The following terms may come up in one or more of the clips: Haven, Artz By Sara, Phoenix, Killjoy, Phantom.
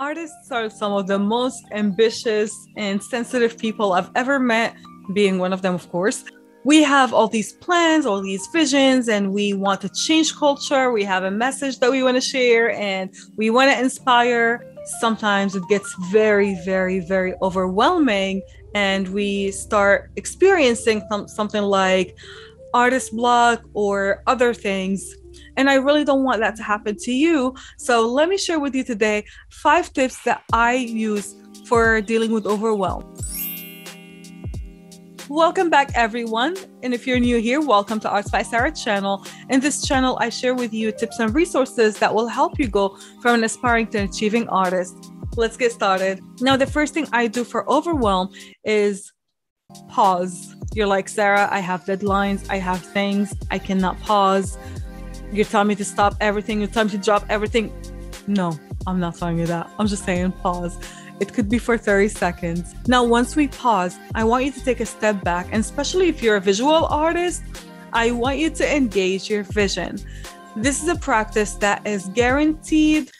Artists are some of the most ambitious and sensitive people I've ever met, being one of them, of course. We have all these plans, all these visions, and we want to change culture. We have a message that we want to share and we want to inspire. Sometimes it gets very, very, very overwhelming, and we start experiencing something like artist block or other things. And I really don't want that to happen to you. So let me share with you today 5 tips that I use for dealing with overwhelm. Welcome back, everyone. And if you're new here, welcome to Artz by Sara channel. In this channel, I share with you tips and resources that will help you go from an aspiring to an achieving artist. Let's get started. Now, the first thing I do for overwhelm is pause. You're like, Sara, I have deadlines, I have things, I cannot pause. You're telling me to stop everything. You're telling me to drop everything. No, I'm not telling you that. I'm just saying pause. It could be for 30 seconds. Now, once we pause, I want you to take a step back. And especially if you're a visual artist, I want you to engage your vision. This is a practice that is guaranteed.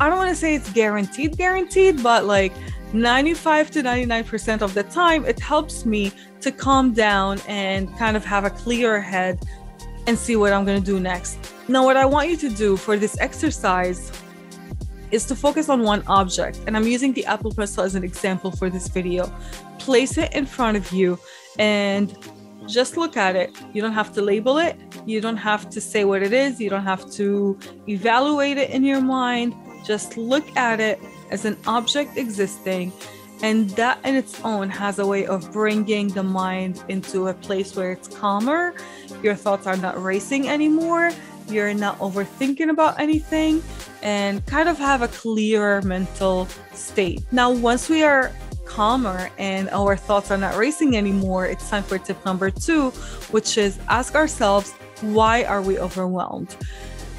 I don't want to say it's guaranteed, but like 95 to 99% of the time, it helps me to calm down and kind of have a clearer head and see what I'm going to do next. Now, what I want you to do for this exercise is to focus on one object. And I'm using the Apple pencil as an example for this video. Place it in front of you and just look at it. You don't have to label it. You don't have to say what it is. You don't have to evaluate it in your mind. Just look at it as an object existing. And that in its own has a way of bringing the mind into a place where it's calmer. Your thoughts are not racing anymore. You're not overthinking about anything and kind of have a clearer mental state. Now, once we are calmer and our thoughts are not racing anymore, it's time for tip number 2, which is ask ourselves, why are we overwhelmed?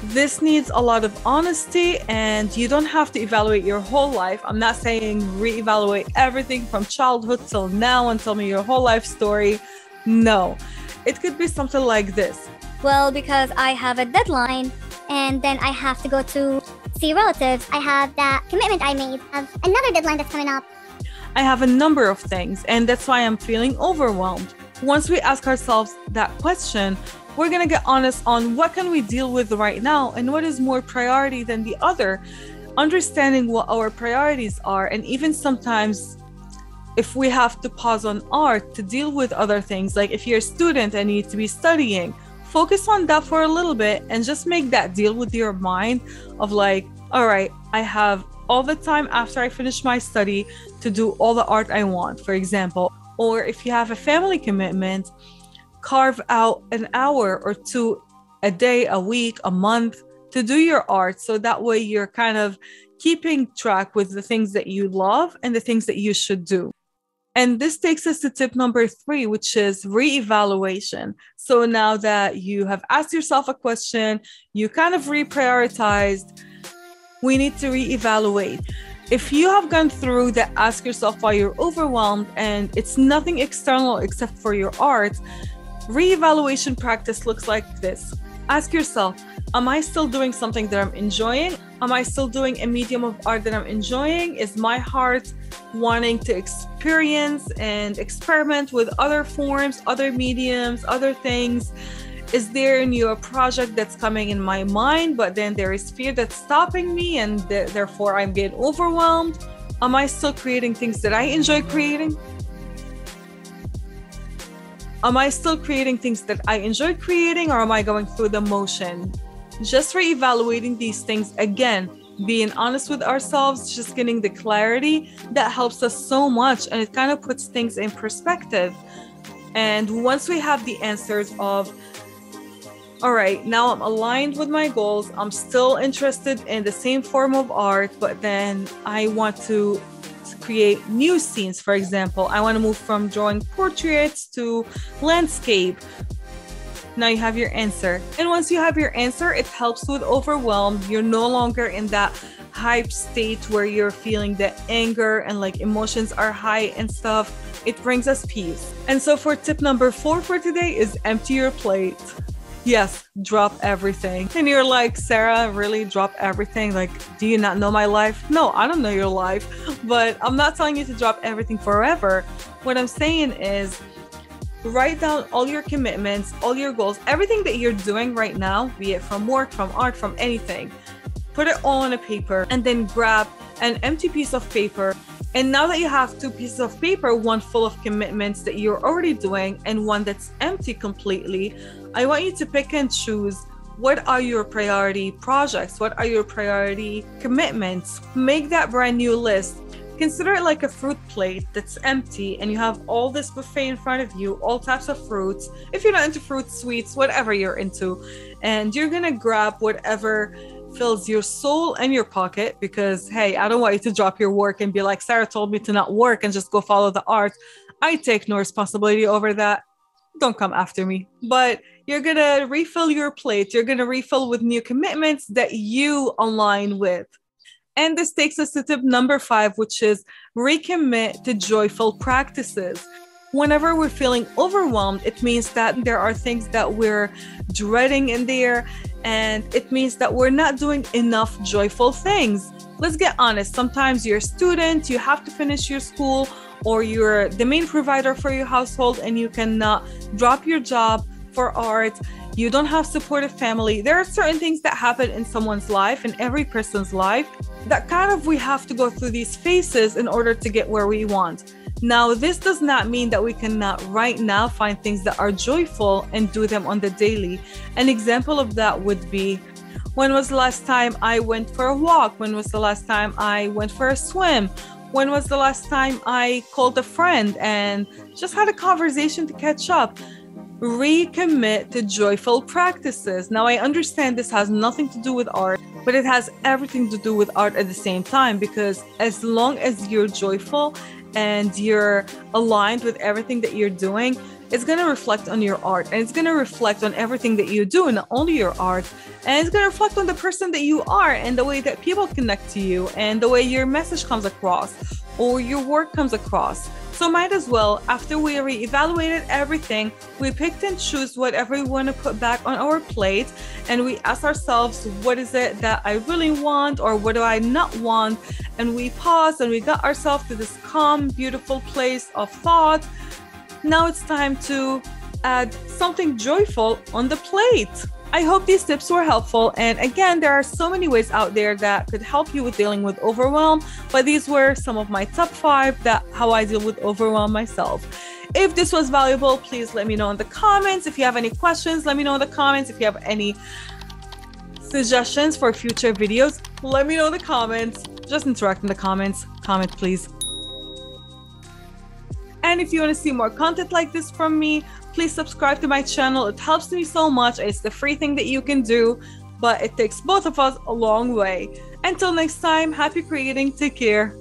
This needs a lot of honesty, and you don't have to evaluate your whole life. I'm not saying reevaluate everything from childhood till now and tell me your whole life story. No, it could be something like this. Well, because I have a deadline and then I have to go to see relatives. I have that commitment I made. I have another deadline that's coming up. I have a number of things, and that's why I'm feeling overwhelmed. Once we ask ourselves that question, we're going to get honest on what can we deal with right now and what is more priority than the other, understanding what our priorities are. And even sometimes if we have to pause on art to deal with other things, like if you're a student and you need to be studying, focus on that for a little bit and just make that deal with your mind of like, all right, I have all the time after I finish my study to do all the art I want, for example. Or if you have a family commitment, carve out an hour or 2 a day, a week, a month to do your art. So that way you're kind of keeping track with the things that you love and the things that you should do. And this takes us to tip number 3, which is reevaluation. So now that you have asked yourself a question, you kind of reprioritized, we need to reevaluate. If you have gone through the ask yourself why you're overwhelmed and it's nothing external except for your art, reevaluation practice looks like this. Ask yourself, am I still doing something that I'm enjoying? Am I still doing a medium of art that I'm enjoying? Is my heart wanting to experience and experiment with other forms, other mediums, other things? Is there a new project that's coming in my mind, but then there is fear that's stopping me and therefore I'm getting overwhelmed? Am I still creating things that I enjoy creating? Am I still creating things that I enjoy creating, or am I going through the motion? Just reevaluating these things again, being honest with ourselves, just getting the clarity that helps us so much, and it kind of puts things in perspective. And once we have the answers of, all right, now I'm aligned with my goals, I'm still interested in the same form of art, but then I want to create new scenes. For example, I want to move from drawing portraits to landscape. Now you have your answer. And once you have your answer, it helps with overwhelm. You're no longer in that hype state where you're feeling the anger and like emotions are high and stuff. It brings us peace. And so for tip number 4 for today is empty your plate. yes, drop everything. And you're like, Sarah, really drop everything? Like, do you not know my life? No, I don't know your life, but I'm not telling you to drop everything forever. What I'm saying is, write down all your commitments, all your goals, everything that you're doing right now, be it from work, from art, from anything. Put it all on a paper and then grab an empty piece of paper. And now that you have two pieces of paper, one full of commitments that you're already doing and one that's empty completely, I want you to pick and choose, what are your priority projects? What are your priority commitments? Make that brand new list. Consider it like a fruit plate that's empty and you have all this buffet in front of you, all types of fruits. If you're not into fruit, sweets, whatever you're into, and you're gonna grab whatever fills your soul and your pocket, because hey, I don't want you to drop your work and be like, Sarah told me to not work and just go follow the art. I take no responsibility over that. Don't come after me. But you're gonna refill your plate. You're gonna refill with new commitments that you align with. And this takes us to tip number 5, which is recommit to joyful practices. Whenever we're feeling overwhelmed, it means that there are things that we're dreading in there, and it means that we're not doing enough joyful things. Let's get honest. Sometimes you're a student, you have to finish your school, or you're the main provider for your household and you cannot drop your job for art. You don't have supportive family. There are certain things that happen in someone's life, in every person's life, that kind of we have to go through these phases in order to get where we want. Now, this does not mean that we cannot right now find things that are joyful and do them on the daily. An example of that would be, when was the last time I went for a walk? When was the last time I went for a swim? When was the last time I called a friend and just had a conversation to catch up? Recommit to joyful practices. Now, I understand this has nothing to do with art, but it has everything to do with art at the same time, because as long as you're joyful and you're aligned with everything that you're doing, it's going to reflect on your art, and it's going to reflect on everything that you do, not only your art, and it's going to reflect on the person that you are and the way that people connect to you and the way your message comes across or your work comes across. So might as well, after we reevaluated everything, we picked and choose whatever we want to put back on our plate, and we ask ourselves, what is it that I really want, or what do I not want? And we paused and we got ourselves to this calm, beautiful place of thought. Now it's time to add something joyful on the plate. I hope these tips were helpful. And again, there are so many ways out there that could help you with dealing with overwhelm, but these were some of my top 5 that how I deal with overwhelm myself. If this was valuable, please let me know in the comments. If you have any questions, let me know in the comments. If you have any suggestions for future videos, let me know in the comments. Just interact in the comments. Comment, please. And if you want to see more content like this from me, please subscribe to my channel. It helps me so much. It's the free thing that you can do, but it takes both of us a long way. Until next time, happy creating. Take care.